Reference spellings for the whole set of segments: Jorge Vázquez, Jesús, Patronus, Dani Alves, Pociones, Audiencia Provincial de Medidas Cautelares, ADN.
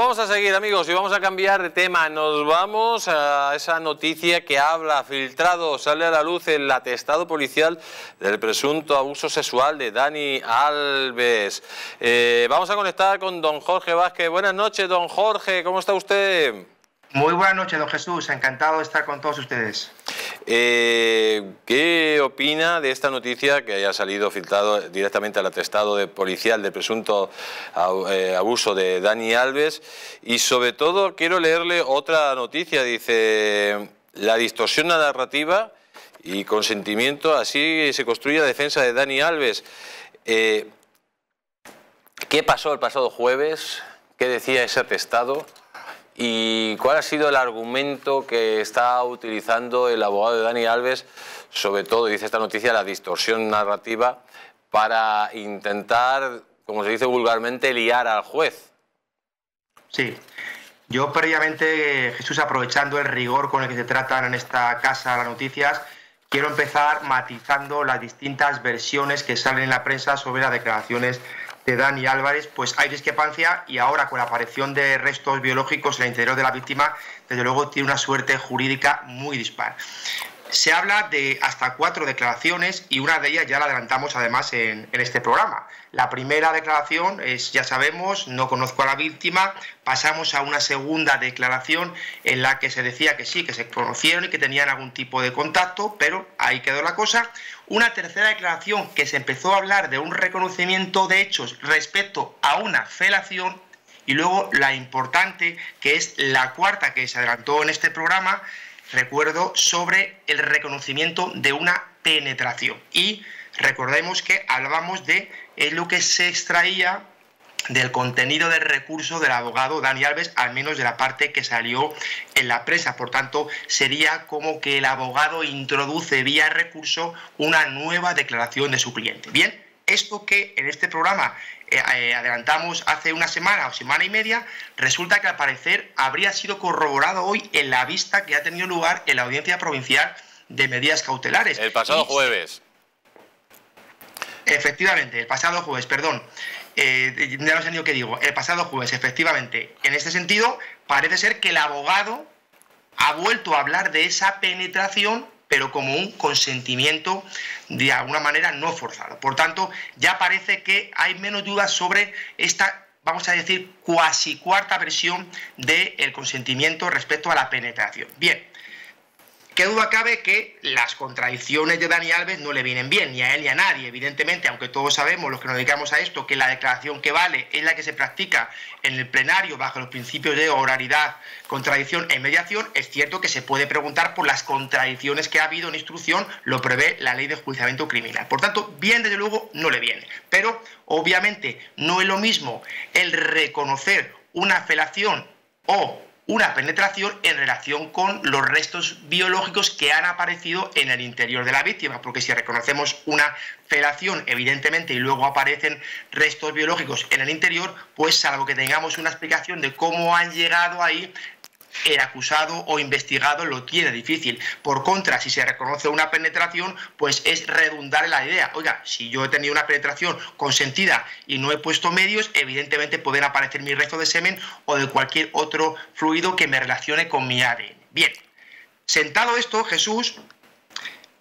Vamos a seguir, amigos, y vamos a cambiar de tema. Nos vamos a esa noticia que habla filtrado. Sale a la luz el atestado policial del presunto abuso sexual de Dani Alves. Vamos a conectar con don Jorge Vázquez. Buenas noches, don Jorge. ¿Cómo está usted? Muy buenas noches, don Jesús. Encantado de estar con todos ustedes. ¿Qué opina de esta noticia que haya salido filtrado directamente al atestado de policial de presunto abuso de Dani Alves? Y sobre todo quiero leerle otra noticia, dice: la distorsión narrativa y consentimiento, así se construye la defensa de Dani Alves. ¿Qué pasó el pasado jueves? ¿Qué decía ese atestado? ¿Y cuál ha sido el argumento que está utilizando el abogado de Dani Alves, sobre todo, dice esta noticia, la distorsión narrativa, para intentar, como se dice vulgarmente, liar al juez? Sí. Yo previamente, Jesús, aprovechando el rigor con el que se tratan en esta casa las noticias, quiero empezar matizando las distintas versiones que salen en la prensa sobre las declaraciones de Dani Alves. Pues hay discrepancia, y ahora con la aparición de restos biológicos en el interior de la víctima, desde luego tiene una suerte jurídica muy dispar. Se habla de hasta 4 declaraciones, y una de ellas ya la adelantamos además en este programa. La primera declaración es, ya sabemos, no conozco a la víctima. Pasamos a una segunda declaración en la que se decía que sí, que se conocieron y que tenían algún tipo de contacto, pero ahí quedó la cosa. Una tercera declaración que se empezó a hablar de un reconocimiento de hechos respecto a una felación. Y luego la importante, que es la cuarta, que se adelantó en este programa, recuerdo, sobre el reconocimiento de una penetración. Y recordemos que hablábamos de lo que se extraía del contenido del recurso del abogado Dani Alves, al menos de la parte que salió en la prensa. Por tanto, sería como que el abogado introduce vía recurso una nueva declaración de su cliente. Bien, esto que en este programa adelantamos hace una semana o semana y media, resulta que al parecer habría sido corroborado hoy en la vista que ha tenido lugar en la Audiencia Provincial de Medidas Cautelares. El pasado jueves. Efectivamente, el pasado jueves, perdón. Ya no sé ni qué digo. El pasado jueves, efectivamente. En este sentido, parece ser que el abogado ha vuelto a hablar de esa penetración, pero como un consentimiento de alguna manera no forzado. Por tanto, ya parece que hay menos dudas sobre esta, vamos a decir, cuasi cuarta versión del consentimiento respecto a la penetración. Bien, qué duda cabe que las contradicciones de Dani Alves no le vienen bien, ni a él ni a nadie, evidentemente, aunque todos sabemos, los que nos dedicamos a esto, que la declaración que vale es la que se practica en el plenario bajo los principios de oralidad, contradicción e mediación. Es cierto que se puede preguntar por las contradicciones que ha habido en instrucción, lo prevé la ley de enjuiciamiento criminal. Por tanto, bien desde luego no le viene, pero obviamente no es lo mismo el reconocer una felación o una penetración en relación con los restos biológicos que han aparecido en el interior de la víctima, porque si reconocemos una felación, evidentemente, y luego aparecen restos biológicos en el interior, pues salvo que tengamos una explicación de cómo han llegado ahí, el acusado o investigado lo tiene difícil. Por contra, si se reconoce una penetración, pues es redundar en la idea. Oiga, si yo he tenido una penetración consentida y no he puesto medios, evidentemente pueden aparecer mis restos de semen o de cualquier otro fluido que me relacione con mi ADN. Bien, sentado esto, Jesús,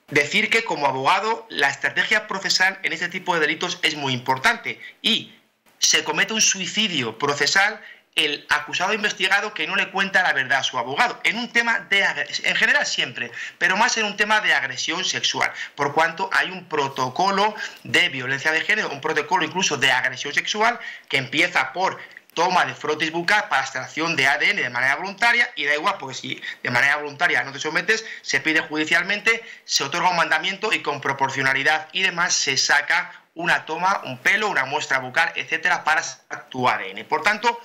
decir que como abogado la estrategia procesal en este tipo de delitos es muy importante, y se comete un suicidio procesal el acusado investigado que no le cuenta la verdad a su abogado, en un tema de agresión, en general siempre, pero más en un tema de agresión sexual, por cuanto hay un protocolo de violencia de género, un protocolo incluso de agresión sexual, que empieza por toma de frotis bucal para extracción de ADN de manera voluntaria, y da igual, porque si de manera voluntaria no te sometes, se pide judicialmente, se otorga un mandamiento, y con proporcionalidad y demás se saca una toma, un pelo, una muestra bucal, etcétera, para sacar tu ADN. Por tanto,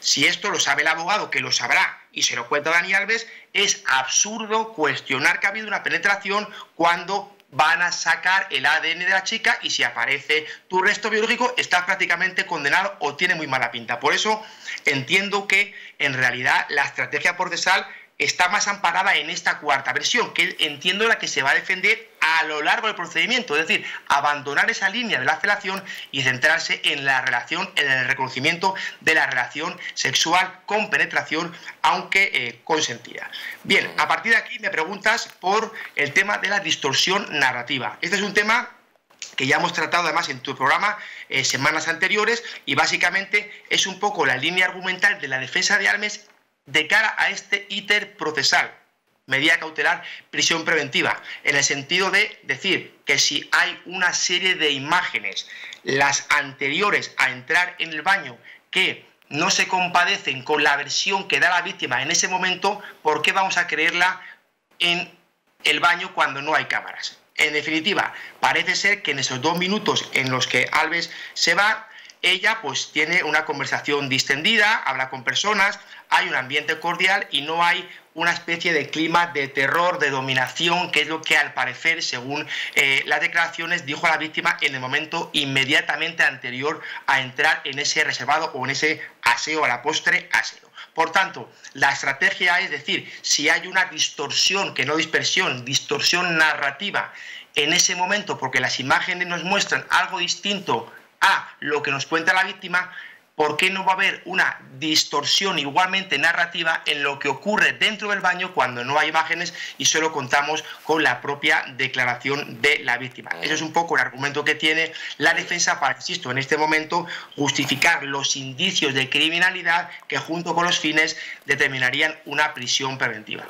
si esto lo sabe el abogado, que lo sabrá, y se lo cuenta Dani Alves, es absurdo cuestionar que ha habido una penetración cuando van a sacar el ADN de la chica, y si aparece tu resto biológico, estás prácticamente condenado o tiene muy mala pinta. Por eso entiendo que en realidad la estrategia procesal está más amparada en esta cuarta versión, que entiendo la que se va a defender a lo largo del procedimiento, es decir, abandonar esa línea de la felación y centrarse en la relación, en el reconocimiento de la relación sexual con penetración, aunque consentida. Bien, a partir de aquí me preguntas por el tema de la distorsión narrativa. Este es un tema que ya hemos tratado además en tu programa semanas anteriores, y básicamente es un poco la línea argumental de la defensa de Alves de cara a este íter procesal, medida cautelar, prisión preventiva, en el sentido de decir que si hay una serie de imágenes, las anteriores a entrar en el baño, que no se compadecen con la versión que da la víctima en ese momento, ¿por qué vamos a creerla en el baño cuando no hay cámaras? En definitiva, parece ser que en esos 2 minutos en los que Alves se va, ella pues tiene una conversación distendida, habla con personas, hay un ambiente cordial y no hay una especie de clima de terror, de dominación, que es lo que al parecer, según las declaraciones, dijo la víctima en el momento inmediatamente anterior a entrar en ese reservado o en ese aseo, a la postre aseo. Por tanto, la estrategia es decir, si hay una distorsión, que no dispersión, distorsión narrativa en ese momento, porque las imágenes nos muestran algo distinto a lo que nos cuenta la víctima, ¿por qué no va a haber una distorsión igualmente narrativa en lo que ocurre dentro del baño cuando no hay imágenes y solo contamos con la propia declaración de la víctima? Ese es un poco el argumento que tiene la defensa para, insisto, en este momento justificar los indicios de criminalidad que junto con los fines determinarían una prisión preventiva.